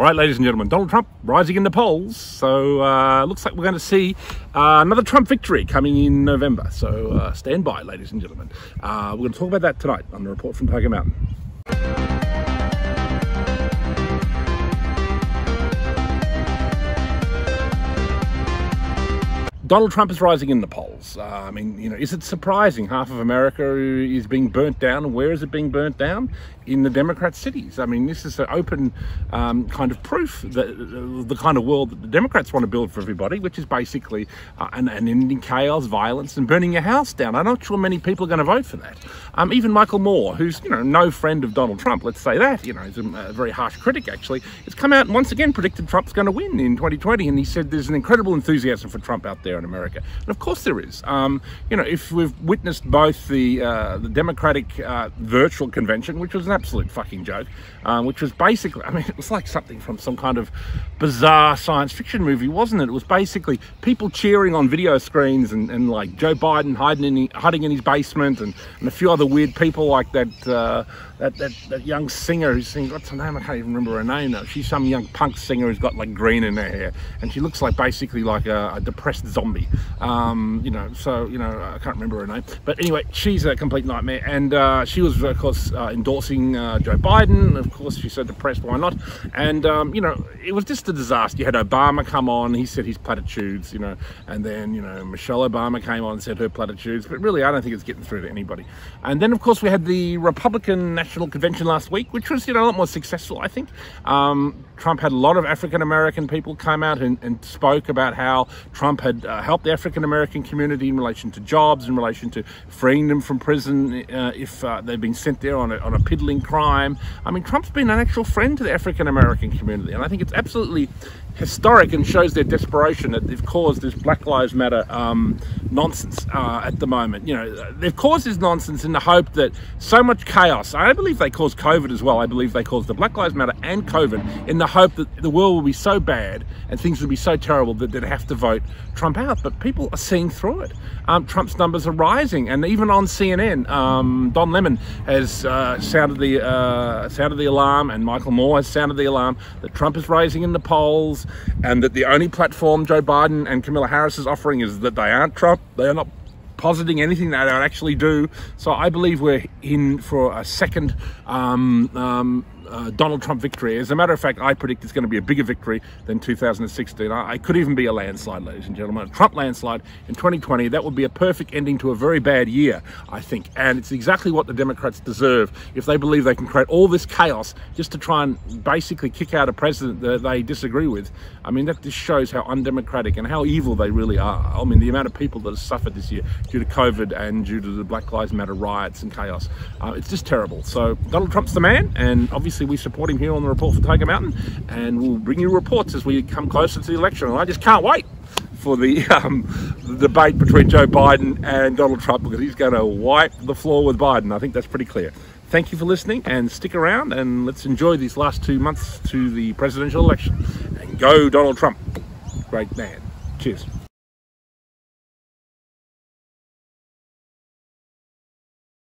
All right, ladies and gentlemen, Donald Trump rising in the polls. So looks like we're going to see another Trump victory coming in November. So stand by, ladies and gentlemen. We're going to talk about that tonight on the Report from Tiger Mountain. Donald Trump is rising in the polls. I mean, you know, is it surprising half of America is being burnt down? Where is it being burnt down? In the Democrat cities. I mean, this is an open kind of proof that the kind of world that the Democrats want to build for everybody, which is basically an ending chaos, violence, and burning your house down. I'm not sure many people are going to vote for that. Even Michael Moore, who's, you know, no friend of Donald Trump, let's say that, you know, he's a very harsh critic, actually, has come out and once again predicted Trump's going to win in 2020, and he said there's an incredible enthusiasm for Trump out there in America, and of course there is. You know, if we've witnessed both the Democratic virtual convention, which was an absolute fucking joke, which was basically, I mean, it was like something from some kind of bizarre science fiction movie, wasn't it? It was basically people cheering on video screens and like Joe Biden hiding in his basement and a few other weird people like that. That young singer who sings, what's her name? I can't even remember her name now. She's some young punk singer who's got like green in her hair, and she looks like basically like a depressed zombie. You know, so, you know, I can't remember her name. But anyway, she's a complete nightmare, and she was, of course, endorsing Joe Biden. Of course, she's so depressed, why not? And, you know, it was just a disaster. You had Obama come on, he said his platitudes, you know, and then, you know, Michelle Obama came on and said her platitudes, but really, I don't think it's getting through to anybody. And then, of course, we had the Republican National Convention last week, which was, you know, a lot more successful, I think. Trump had a lot of African-American people come out and spoke about how Trump had helped the African-American community in relation to jobs, in relation to freeing them from prison if they've been sent there on a piddling crime. I mean, Trump's been an actual friend to the African-American community, and I think it's absolutely historic and shows their desperation that they've caused this Black Lives Matter nonsense at the moment. You know, they've caused this nonsense in the hope that so much chaos, I believe they caused COVID as well, I believe they caused the Black Lives Matter and COVID in the hope that the world will be so bad and things will be so terrible that they'd have to vote Trump out, but people are seeing through it. Trump's numbers are rising, and even on CNN, Don Lemon has sounded the alarm, and Michael Moore has sounded the alarm that Trump is rising in the polls, and that the only platform Joe Biden and Kamala Harris is offering is that they aren't Trump, they are not positing anything that they don't actually do. So I believe we're in for a second Donald Trump victory. As a matter of fact, I predict it's going to be a bigger victory than 2016. I could even be a landslide, ladies and gentlemen, a Trump landslide in 2020. That would be a perfect ending to a very bad year, I think. And it's exactly what the Democrats deserve if they believe they can create all this chaos just to try and basically kick out a president that they disagree with. I mean, that just shows how undemocratic and how evil they really are. I mean, the amount of people that have suffered this year due to COVID and due to the Black Lives Matter riots and chaos. It's just terrible. So Donald Trump's the man, and obviously we support him here on the Report for Tiger Mountain, and we'll bring you reports as we come closer to the election. And I just can't wait for the debate between Joe Biden and Donald Trump, because he's going to wipe the floor with Biden. I think that's pretty clear. Thank you for listening, and stick around, and let's enjoy these last 2 months to the presidential election. And go Donald Trump, great man. Cheers.